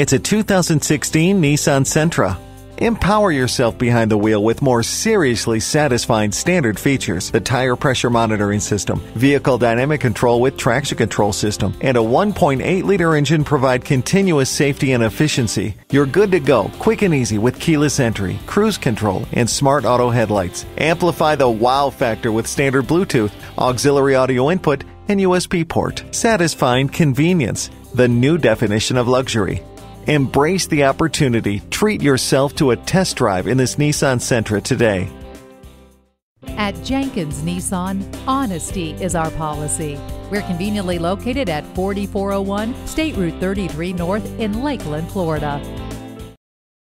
It's a 2016 Nissan Sentra. Empower yourself behind the wheel with more seriously satisfying standard features. The tire pressure monitoring system, vehicle dynamic control with traction control system, and a 1.8-liter engine provide continuous safety and efficiency. You're good to go, quick and easy with keyless entry, cruise control, and smart auto headlights. Amplify the wow factor with standard Bluetooth, auxiliary audio input, and USB port. Satisfying convenience, the new definition of luxury. Embrace the opportunity. Treat yourself to a test drive in this Nissan Sentra today. At Jenkins Nissan, honesty is our policy. We're conveniently located at 4401 State Route 33 North in Lakeland, Florida.